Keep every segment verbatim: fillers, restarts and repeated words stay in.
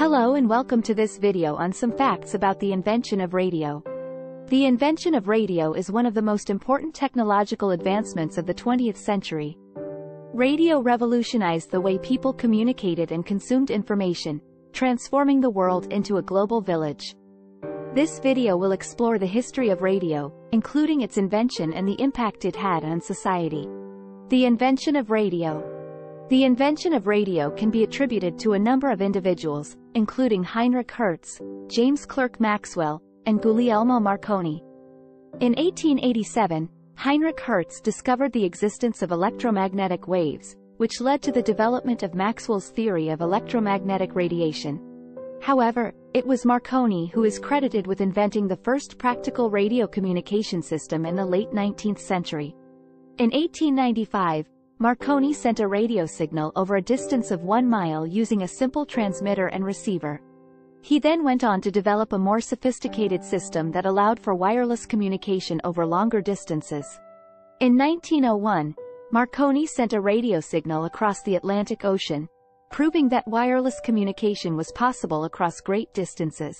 Hello and welcome to this video on some facts about the invention of radio. The invention of radio is one of the most important technological advancements of the twentieth century. Radio revolutionized the way people communicated and consumed information, transforming the world into a global village. This video will explore the history of radio, including its invention and the impact it had on society. The invention of radio. The invention of radio can be attributed to a number of individuals, including Heinrich Hertz, James Clerk Maxwell, and Guglielmo Marconi. In eighteen eighty-seven, Heinrich Hertz discovered the existence of electromagnetic waves, which led to the development of Maxwell's theory of electromagnetic radiation. However, it was Marconi who is credited with inventing the first practical radio communication system in the late nineteenth century. In eighteen ninety-five, Marconi sent a radio signal over a distance of one mile using a simple transmitter and receiver. He then went on to develop a more sophisticated system that allowed for wireless communication over longer distances. In nineteen oh one, Marconi sent a radio signal across the Atlantic Ocean, proving that wireless communication was possible across great distances.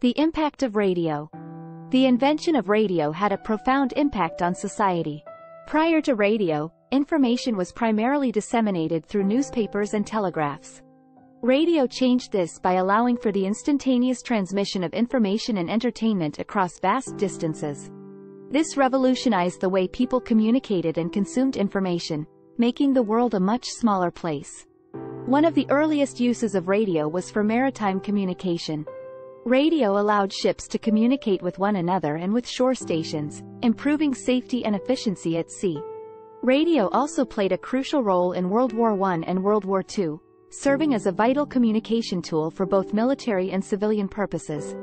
The impact of radio. The invention of radio had a profound impact on society. Prior to radio, information was primarily disseminated through newspapers and telegraphs. Radio changed this by allowing for the instantaneous transmission of information and entertainment across vast distances. This revolutionized the way people communicated and consumed information, making the world a much smaller place. One of the earliest uses of radio was for maritime communication. Radio allowed ships to communicate with one another and with shore stations, improving safety and efficiency at sea. Radio also played a crucial role in World War One and World War Two, serving as a vital communication tool for both military and civilian purposes.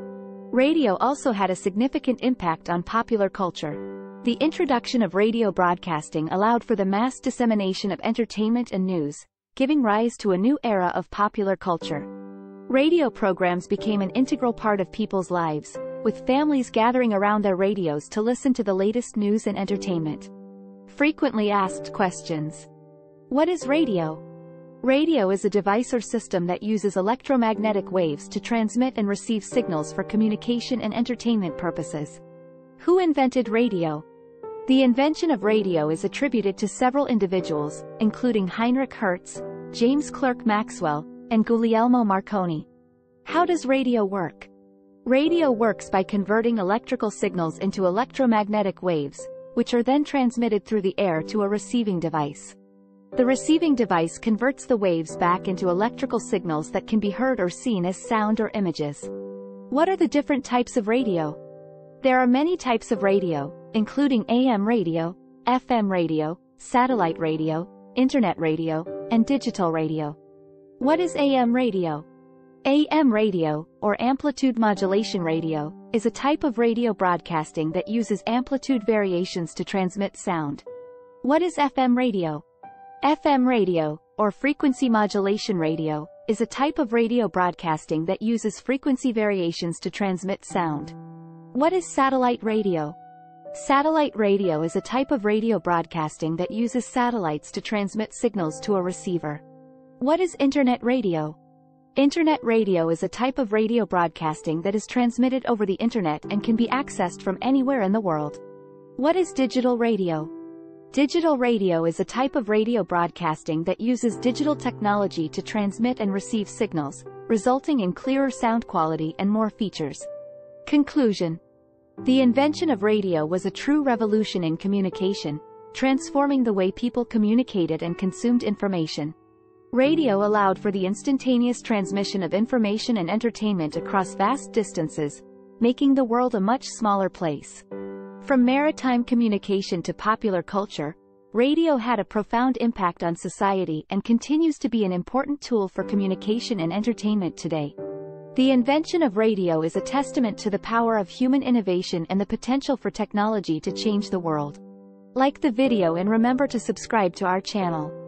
Radio also had a significant impact on popular culture. The introduction of radio broadcasting allowed for the mass dissemination of entertainment and news, giving rise to a new era of popular culture. Radio programs became an integral part of people's lives, with families gathering around their radios to listen to the latest news and entertainment. Frequently asked questions. What is radio? Radio is a device or system that uses electromagnetic waves to transmit and receive signals for communication and entertainment purposes. Who invented radio? The invention of radio is attributed to several individuals, including Heinrich Hertz, James Clerk Maxwell, and Guglielmo Marconi. How does radio work? Radio works by converting electrical signals into electromagnetic waves, which are then transmitted through the air to a receiving device. The receiving device converts the waves back into electrical signals that can be heard or seen as sound or images. What are the different types of radio? There are many types of radio, including A M radio, F M radio, satellite radio, internet radio, and digital radio. What is A M radio? A M radio, or amplitude modulation radio, is a type of radio broadcasting that uses amplitude variations to transmit sound. What is F M radio? F M radio, or frequency modulation radio, is a type of radio broadcasting that uses frequency variations to transmit sound. What is satellite radio? Satellite radio is a type of radio broadcasting that uses satellites to transmit signals to a receiver. What is internet radio? Internet radio is a type of radio broadcasting that is transmitted over the internet and can be accessed from anywhere in the world. What is digital radio? Digital radio is a type of radio broadcasting that uses digital technology to transmit and receive signals, resulting in clearer sound quality and more features. Conclusion. The invention of radio was a true revolution in communication, transforming the way people communicated and consumed information. Radio allowed for the instantaneous transmission of information and entertainment across vast distances, making the world a much smaller place. From maritime communication to popular culture, radio had a profound impact on society and continues to be an important tool for communication and entertainment today. The invention of radio is a testament to the power of human innovation and the potential for technology to change the world. Like the video and remember to subscribe to our channel.